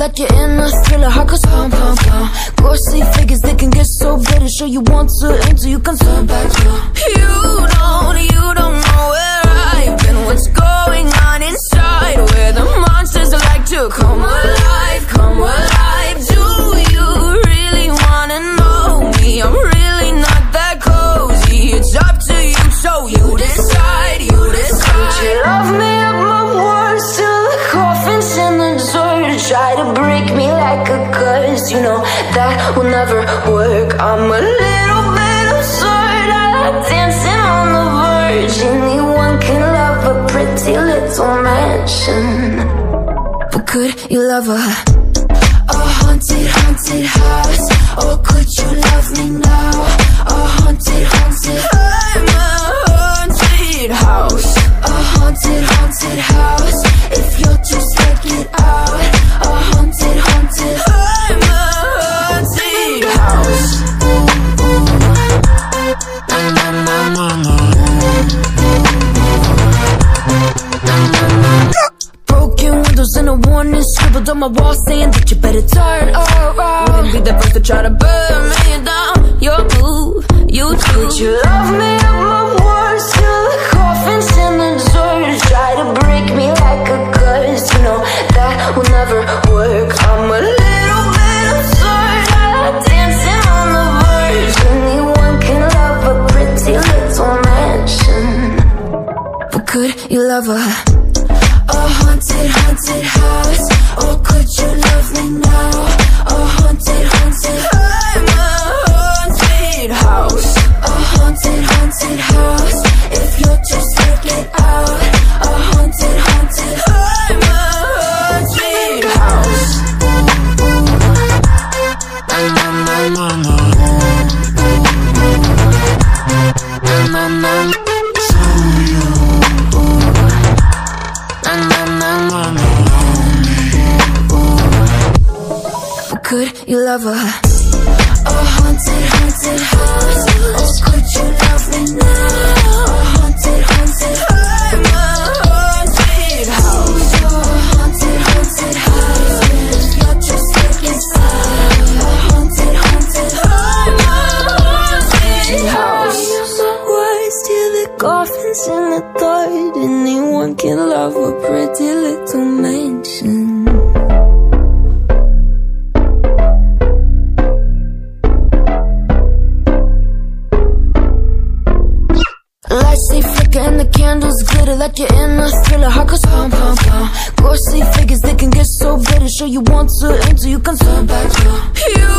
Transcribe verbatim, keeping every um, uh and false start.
let you in this thriller hard, cause pom pom pom. Ghostly figures, they can get so bitter. Sure you want to enter, you can turn back now. You don't, you don't know where I've been, what's going on inside, where the monsters like to come alive, come alive. Do you really wanna know me? I'm really not that cozy. It's up to you, so you decide, you decide. You love me at my worst, till the coffin's in the dirt. Try to break me like a curse, you know that will never work. I'm a little bit absurd, I like dancing on the verge. Anyone can love a pretty little mansion, but could you love a, a haunted, haunted house? Or could you love me now? A haunted, haunted, I'm a haunted house. A haunted, haunted house. If you're too scared, get out. A haunted, haunted, I'm a haunted house. Ooh, ooh. Na, na, na, na, na. Broken windows and a warning scribbled on my wall saying that you better turn around. Wouldn't be the first to try to burn me down. Your move, you do. Could you love me at my worst? Till the coffin's in the dirt. Try to break me like a curse, you know that will never work. I'm a little bit absurd, I like dancing on the verge. Anyone can love a pretty little mansion, but could you love a, a haunted, haunted house? Or could you love me now? A haunted, haunted, I'm a haunted house. A haunted, haunted house. If you're too scared, get out. A haunted, haunted, I'm a haunted house. Na na na na. Na na na. So you. Na na na na na. Could you love a, a haunted, haunted house? Or could you love me now? A haunted, haunted, I'm a haunted house. A haunted, haunted house. If you're just taking time, a haunted, haunted, I'm a haunted house. Words till the coffin's in the dirt. Anyone can love a pretty little mansion. Candles glitter, let you in a thriller hard, cause pom pom pom. Ghostly figures, they can get so bitter. Sure you want to enter, you can turn back now.